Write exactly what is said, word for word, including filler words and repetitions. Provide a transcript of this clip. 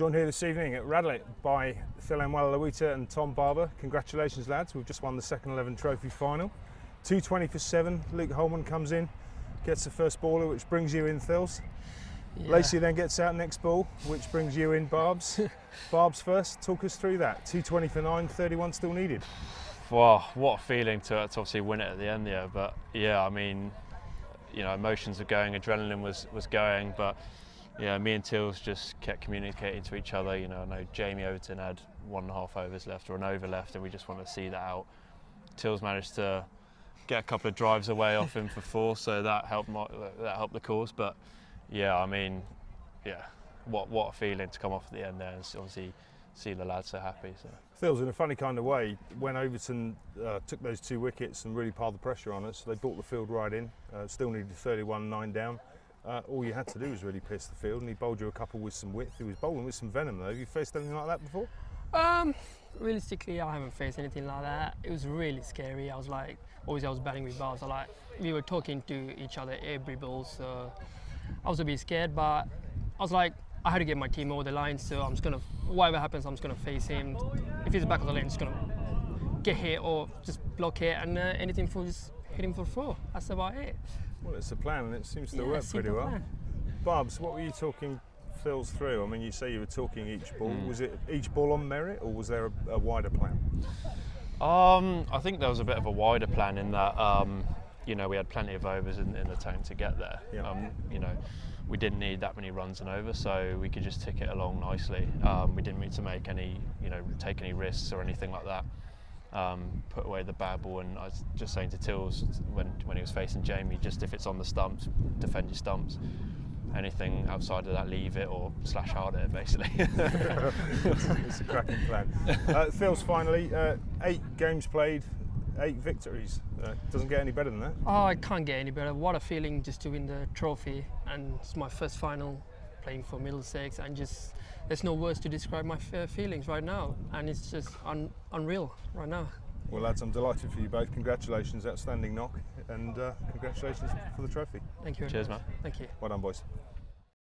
Joined here this evening at Radlett by Thilan Walallawita and Tom Barber. Congratulations, lads. We've just won the second eleven trophy final. two twenty for seven. Luke Holman comes in, gets the first baller, which brings you in, Thils. Yeah. Lacey then gets out next ball, which brings you in, Barbs. Barbs first. Talk us through that. two twenty for nine, thirty-one still needed. Wow, what a feeling to, to obviously win it at the end there. But yeah, I mean, you know, emotions are going, adrenaline was, was going, but yeah, me and Tills just kept communicating to each other. You know, I know Jamie Overton had one and a half overs left or an over left, and we just wanted to see that out. Tills managed to get a couple of drives away off him for four, so that helped my, that helped the cause. But yeah, I mean, yeah, what what a feeling to come off at the end there, and obviously see the lads so happy. So Tills, in a funny kind of way, when Overton uh, took those two wickets and really piled the pressure on us, they brought the field right in. Uh, still needed thirty-one, nine down. Uh, all you had to do was really pierce the field, and he bowled you a couple with some width. He was bowling with some venom, though. Have you faced anything like that before? Um, realistically, I haven't faced anything like that. It was really scary. I was like, obviously I was batting with bars. So like, we were talking to each other every ball, so I was a bit scared. But I was like, I had to get my team over the line, so I'm just gonna, whatever happens, I'm just gonna face him. If he's back of the lane, I'm just gonna get hit or just block it, and uh, anything for just hit him for four. That's about it. Well, it's the plan, and it seems to yeah, work pretty well. Plan. Barbs, what were you talking Phil's through? I mean, you say you were talking each ball. Mm. Was it each ball on merit, or was there a, a wider plan? Um, I think there was a bit of a wider plan in that, um, you know, we had plenty of overs in, in the tank to get there. Yeah. Um, you know, we didn't need that many runs and over, so we could just tick it along nicely. Um, we didn't need to make any, you know, take any risks or anything like that. Um, put away the bad ball, and I was just saying to Tills when, when he was facing Jamie, just if it's on the stumps, defend your stumps. Anything outside of that, leave it or slash hard it, basically. It's a cracking plan. Uh, Tills, finally, uh, eight games played, eight victories. Uh, doesn't get any better than that. Oh, it can't get any better. What a feeling just to win the trophy, and it's my first final playing for Middlesex, and just there's no words to describe my feelings right now, and it's just un unreal right now. Well, lads, I'm delighted for you both. Congratulations, outstanding knock, and uh, congratulations for the trophy. Thank you. Cheers, man. Thank you. Well done, boys.